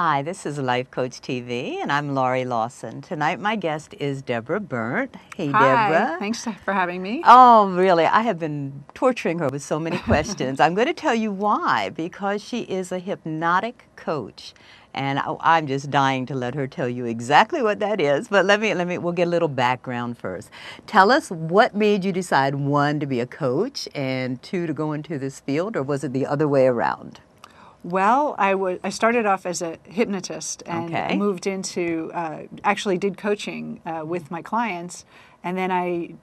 Hi, this is Life Coach TV, and I'm Laurie Lawson. Tonight, my guest is Debra Berndt. Hey, hi, Debra. Thanks for having me. Oh, really? I have been torturing her with so many questions. I'm going to tell you why, because she is a hypnotic coach, and I'm just dying to let her tell you exactly what that is. But we'll get a little background first. Tell us what made you decide, one, to be a coach, and two, to go into this field, or was it the other way around? Well, I started off as a hypnotist and moved into, actually did coaching with my clients, and then I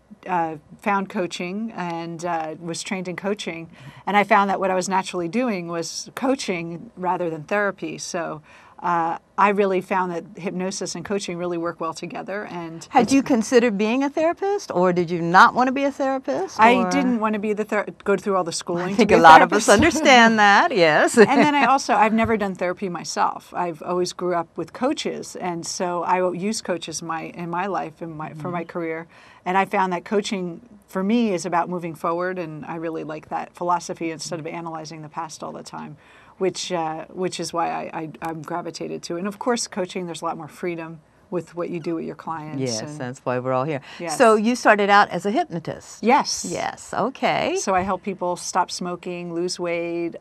found coaching and was trained in coaching, and I found that what I was naturally doing was coaching rather than therapy, so I really found that hypnosis and coaching really work well together. And had you considered being a therapist, or did you not want to be a therapist? Or? I didn't want to be go through all the schooling. I think to be a lot therapist. Of us understand that, yes. And then I've never done therapy myself. I've always grew up with coaches, and so I use coaches in my life for my career. And I found that coaching for me is about moving forward, and I really like that philosophy instead of analyzing the past all the time. Which is why I'm gravitated to. And of course, coaching, there's a lot more freedom with what you do with your clients. Yes, and that's why we're all here. Yes. So you started out as a hypnotist. Yes. Yes, okay. So I help people stop smoking, lose weight,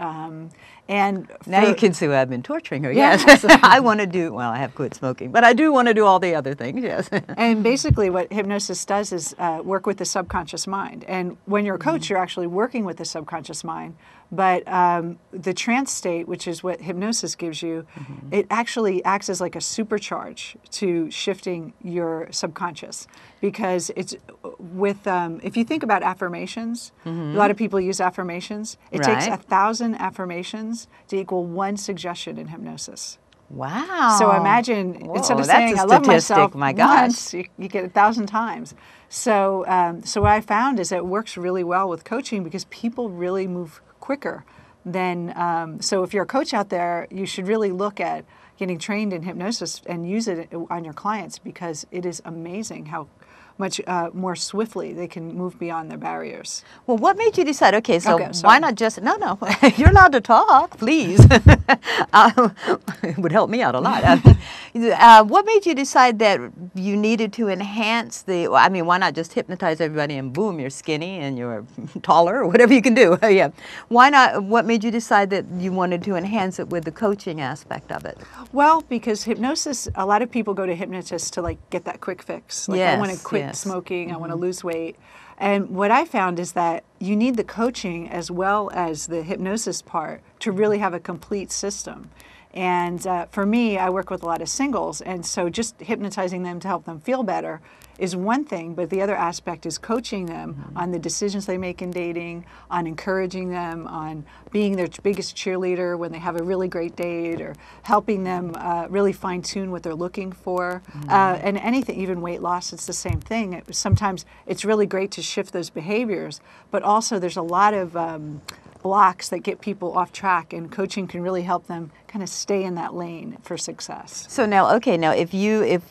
and now you can see why I've been torturing her. Yes. I want to do, well, I have quit smoking, but I do want to do all the other things, yes. And basically what hypnosis does is work with the subconscious mind. And when you're a coach, you're actually working with the subconscious mind, but the trance state, which is what hypnosis gives you, it actually acts as like a supercharge to shifting your subconscious. Because it's with, if you think about affirmations, a lot of people use affirmations. It takes 1,000 affirmations to equal one suggestion in hypnosis. Wow. So imagine, instead of saying, I love myself once, you get 1,000 times. So, so what I found is it works really well with coaching because people really move quicker than, so if you're a coach out there, you should really look at getting trained in hypnosis and use it on your clients because it is amazing how much more swiftly they can move beyond their barriers. Well, what made you decide, okay, so why not just, no, you're allowed to talk, please. It would help me out a lot. What made you decide that you needed to enhance the, I mean, why not just hypnotize everybody and boom, you're skinny and you're taller or whatever you can do, yeah. Why not, what made you decide that you wanted to enhance it with the coaching aspect of it? Well, because hypnosis, a lot of people go to hypnotists to like get that quick fix. Like, yes. I want to quit smoking, I want to lose weight. And what I found is that you need the coaching as well as the hypnosis part to really have a complete system. And for me, I work with a lot of singles, and so just hypnotizing them to help them feel better is one thing, but the other aspect is coaching them on the decisions they make in dating, on encouraging them, on being their biggest cheerleader when they have a really great date, or helping them really fine-tune what they're looking for, and anything, even weight loss, it's the same thing. Sometimes it's really great to shift those behaviors, but also there's a lot of blocks that get people off track, and coaching can really help them kind of stay in that lane for success. So now, okay, now if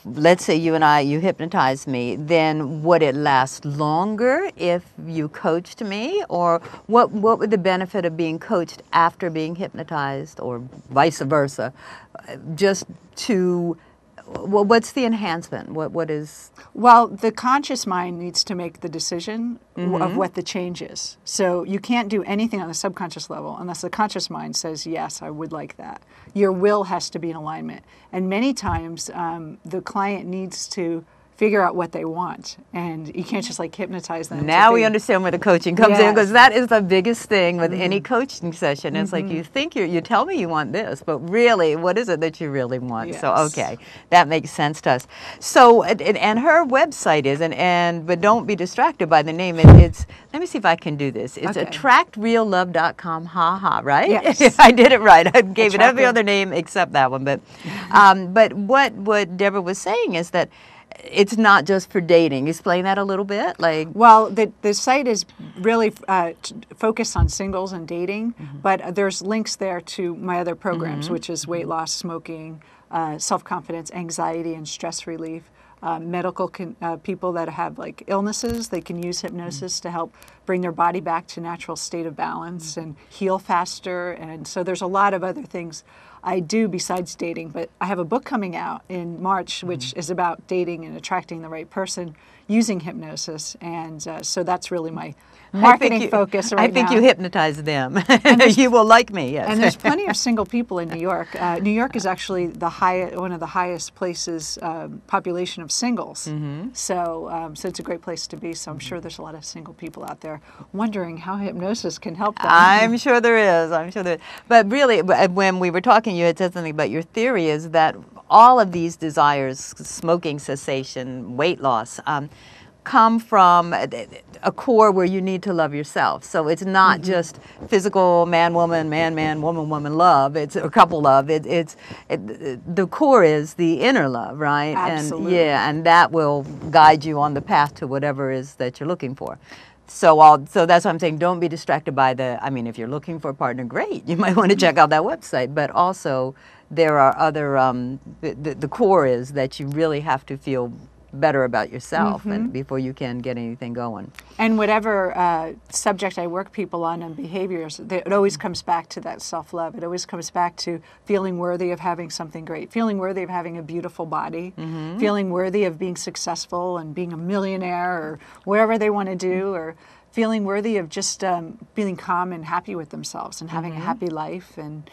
let's say you hypnotized me, then would it last longer if you coached me, or what would the benefit of being coached after being hypnotized, or vice versa? Just to, well, what's the enhancement? What is? Well, the conscious mind needs to make the decision of what the change is. So you can't do anything on the subconscious level unless the conscious mind says, yes, I would like that. Your will has to be in alignment. And many times the client needs to figure out what they want, and you can't just like hypnotize them. Now we understand where the coaching comes in, because that is the biggest thing with any coaching session. It's like you think you tell me you want this, but really, what is it that you really want? Yes. So okay, that makes sense to us. So and her website is but don't be distracted by the name. It's let me see if I can do this. It's attractreallove.com. Right? Yes, I did it right. I gave it every other name except that one. But what Debra was saying is that it's not just for dating. Explain that a little bit. Like, well, the site is really focused on singles and dating, but there's links there to my other programs, which is weight loss, smoking, self-confidence, anxiety, and stress relief. Medical people that have like illnesses, they can use hypnosis to help bring their body back to natural state of balance and heal faster. And so there's a lot of other things I do besides dating, but I have a book coming out in March, which is about dating and attracting the right person using hypnosis. And so that's really my marketing focus right now. I think you hypnotize them. You will like me, yes. And there's plenty of single people in New York. New York is actually the one of the highest places, population of singles. So it's a great place to be. So I'm sure there's a lot of single people out there wondering how hypnosis can help them. I'm sure there is. I'm sure there is. But really, when we were talking, you had said something about your theory is that all of these desires, smoking cessation, weight loss, come from a core where you need to love yourself. So it's not just physical man, woman love. It's a couple love. The core is the inner love, right? Absolutely. And yeah, and that will guide you on the path to whatever is that you're looking for. So that's what I'm saying. Don't be distracted by the, I mean, if you're looking for a partner, great. You might want to check out that website. But also there are other, the core is that you really have to feel better about yourself and before you can get anything going. And whatever subject I work people on and behaviors, it always comes back to that self-love. It always comes back to feeling worthy of having something great, feeling worthy of having a beautiful body, feeling worthy of being successful and being a millionaire or whatever they want to do, or feeling worthy of just feeling calm and happy with themselves and having a happy life. And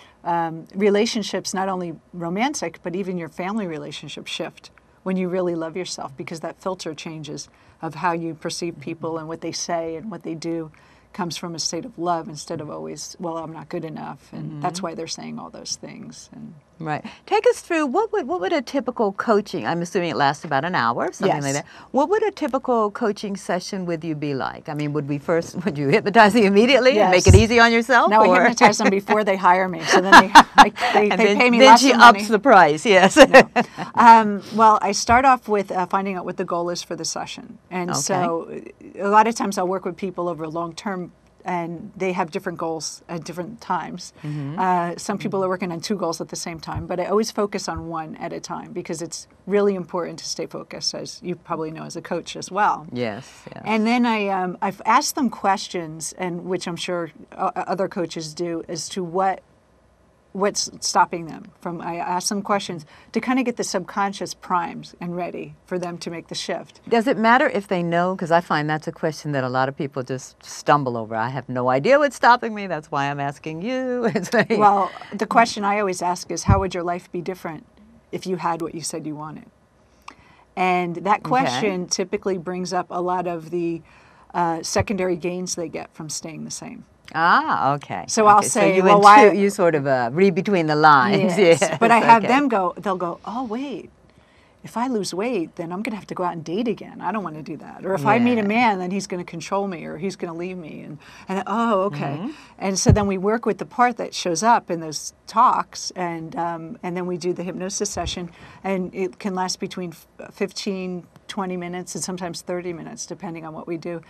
relationships, not only romantic, but even your family relationships shift when you really love yourself, because that filter changes of how you perceive people and what they say and what they do comes from a state of love instead of always, well, I'm not good enough. And that's why they're saying all those things. And right. Take us through, what would a typical coaching, I'm assuming it lasts about an hour, something like that. What would a typical coaching session with you be like? I mean, would you hypnotize them immediately and make it easy on yourself? No, I hypnotize them before they hire me. So then they pay me lots of money. Then she ups the price, yes. Well, I start off with finding out what the goal is for the session. And so a lot of times I'll work with people over long-term, and they have different goals at different times. Some people are working on two goals at the same time, but I always focus on one at a time because it's really important to stay focused, as you probably know as a coach as well. Yes. And then I've asked them questions, and which I'm sure other coaches do, as to what's stopping them from. I ask them questions to kind of get the subconscious primed and ready for them to make the shift. Does it matter if they know? Because I find that's a question that a lot of people just stumble over. I have no idea what's stopping me. That's why I'm asking you. Well, the question I always ask is, how would your life be different if you had what you said you wanted? And that question typically brings up a lot of the secondary gains they get from staying the same. Ah, okay. So I'll say, so you, well, why? You sort of read between the lines. Yes. But I have them go, they'll go, oh, wait, if I lose weight, then I'm going to have to go out and date again. I don't want to do that. Or if I meet a man, then he's going to control me or he's going to leave me. And oh, okay. And so then we work with the part that shows up in those talks, and then we do the hypnosis session. And it can last between 15, 20 minutes and sometimes 30 minutes, depending on what we do.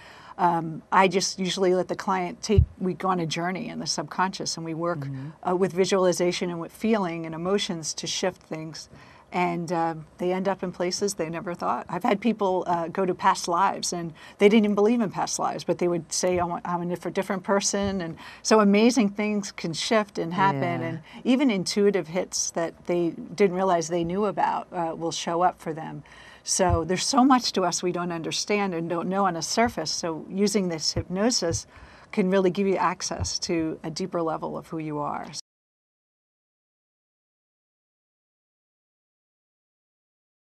I just usually let the client we go on a journey in the subconscious, and we work with visualization and with feeling and emotions to shift things. And they end up in places they never thought. I've had people go to past lives, and they didn't even believe in past lives, but they would say, I'm a different person. And so amazing things can shift and happen. And even intuitive hits that they didn't realize they knew about will show up for them. So there's so much to us we don't understand and don't know on a surface. So using this hypnosis can really give you access to a deeper level of who you are.